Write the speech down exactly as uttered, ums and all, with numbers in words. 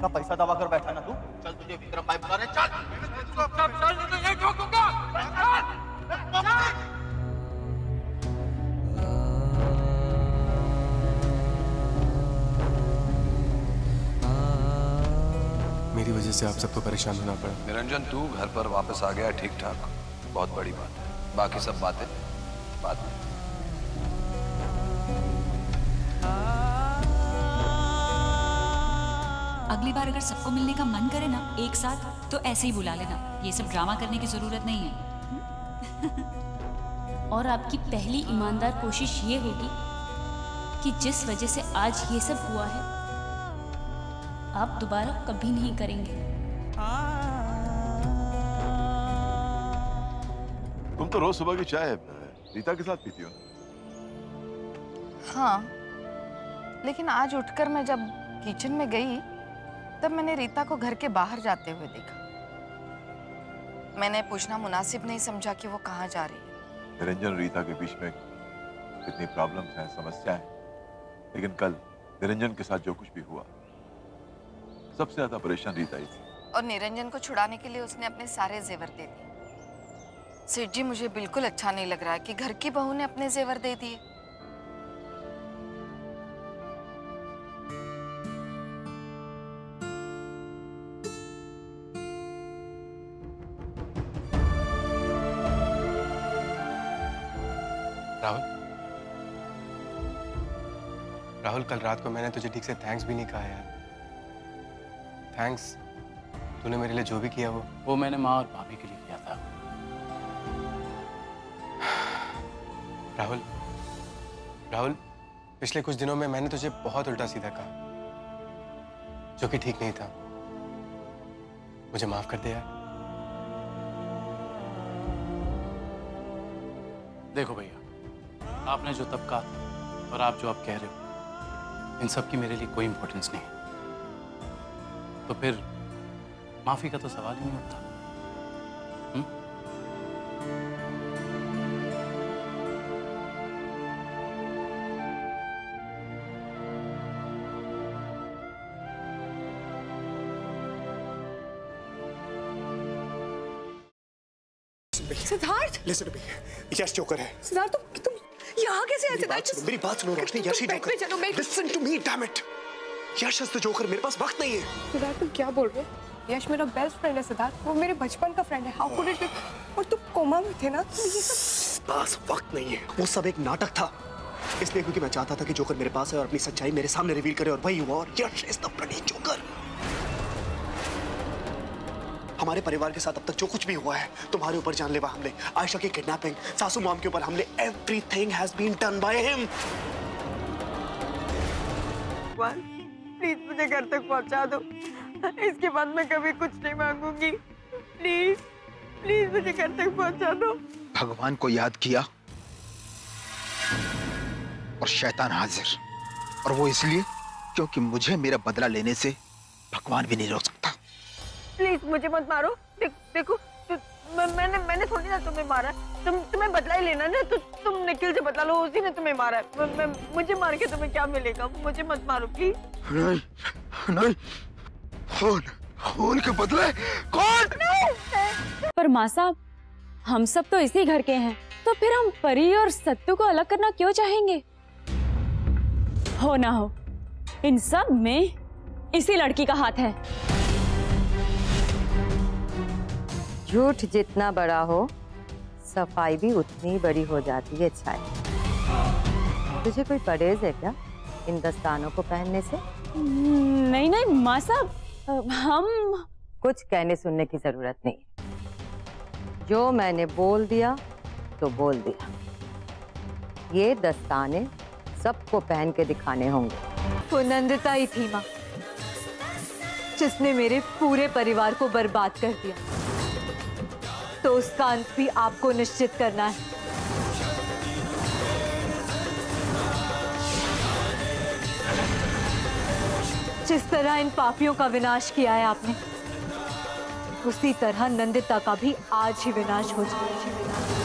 इतना पैसा दबा कर बैठा ना तू। चल तुझे विक्रम भाई बुला रहे हैं, चल मैं तुझको अपना चल नहीं तो ये ठोक दूंगा। चल चल मेरी वजह से आप सबको परेशान होना पड़ा। निरंजन तू घर पर वापस आ गया ठीक ठाक, बहुत बड़ी बात है। बाकी सब बातें बाद में। अगली बार अगर सबको मिलने का मन करे ना एक साथ तो ऐसे ही बुला लेना, ये सब ड्रामा करने की जरूरत नहीं है। और आपकी पहली ईमानदार कोशिश ये होगी कि जिस वजह से आज ये सब हुआ है आप दोबारा कभी नहीं करेंगे। तुम तो रोज सुबह की चाय रीता के साथ पीती हो। हाँ, लेकिन आज उठकर मैं जब किचन में गई तब मैंने रीता को घर के बाहर जाते हुए देखा। मैंने पूछना मुनासिब नहीं समझा कि वो कहाँ जा रही है। निरंजन रीता के बीच में कितनी प्रॉब्लम्स हैं, समस्या है, लेकिन कल निरंजन के साथ जो कुछ भी हुआ सबसे ज्यादा परेशान रीता ही थी। और निरंजन को छुड़ाने के लिए उसने अपने सारे जेवर दे दिए। सेठ जी मुझे बिल्कुल अच्छा नहीं लग रहा है कि घर की बहू ने अपने जेवर दे दिए। राहुल राहुल कल रात को मैंने तुझे ठीक से थैंक्स भी नहीं कहा यार। थैंक्स तूने मेरे लिए जो भी किया वो वो मैंने माँ और भाभी के लिए किया था। राहुल राहुल पिछले कुछ दिनों में मैंने तुझे बहुत उल्टा सीधा कहा जो कि ठीक नहीं था, मुझे माफ कर दे यार। देखो भैया आपने जो तब कहा था और आप जो आप कह रहे हो इन सब की मेरे लिए कोई इंपॉर्टेंस नहीं है, तो फिर माफी का तो सवाल ही नहीं उठता। Siddharth listen to me, Yash joker है। सिद्धार्थ तुम तुम यहाँ कैसे आए सिद्धार्थ? मेरी बात सुनो Roshni, Yash joker. Listen to me damn it, Yash is the joker. मेरे पास वक्त नहीं है। सिद्धार्थ तुम क्या बोल रहे हो? यश मेरा बेस्ट फ्रेंड है सिद्धार्थ, वो मेरे बचपन का फ्रेंड है। How could it? और तुम कोमा में थे ना, तो ये सब पास वक्त नहीं है। वो सब एक नाटक था, इसलिए क्योंकि मैं चाहता था कि जोकर मेरे पास है और अपनी सच्चाई मेरे सामने रिवील करे, और वही हुआ। और Yash is the bloody joker. हमारे परिवार के साथ अब तक जो कुछ भी हुआ है, तुम्हारे ऊपर जानलेवा हमले, आयशा की किडनैपिंग, सासू मॉम के ऊपर हमले, everything has been done by him. Please मुझे घर तक पहुंचा दो, इसके बाद मैं कभी कुछ नहीं मांगूंगी। प्लीज प्लीज मुझे घर तक पहुंचा दो। भगवान को याद किया और शैतान हाजिर, और वो इसलिए क्योंकि मुझे मेरा बदला लेने से भगवान भी नहीं रोक सकता। प्लीज मुझे मत मारो। देख, देखो तु, मैं, मैंने मैंने थोड़ी ना तुम्हें मारा, तुम तुम्हें बदला ही लेना ना, तो तु, तुम निखिल से बदला लो, उसी ने तुम्हें मारा। म, म, मुझे मार के तुम्हें क्या मिलेगा? मुझे मत मारो प्लीज। नहीं नहीं, खून खून के बदले कौन? पर माँ साहब हम सब तो इसी घर के हैं, तो फिर हम परी और सत्तू को अलग करना क्यों चाहेंगे? हो ना हो इन सब में इसी लड़की का हाथ है। झूठ जितना बड़ा हो सफाई भी उतनी बड़ी हो जाती है। अच्छा तुझे कोई परहेज है क्या इन दस्तानों को पहनने से? नहीं नहीं माँ साहब हम कुछ कहने सुनने की जरूरत नहीं, जो मैंने बोल दिया तो बोल दिया। ये दस्ताने सबको पहन के दिखाने होंगे। तो नंदिता ही थी माँ जिसने मेरे पूरे परिवार को बर्बाद कर दिया, तो उसका अंत भी आपको निश्चित करना है। जिस तरह इन पापियों का विनाश किया है आपने, उसी तरह नंदिता का भी आज ही विनाश हो जाएगा।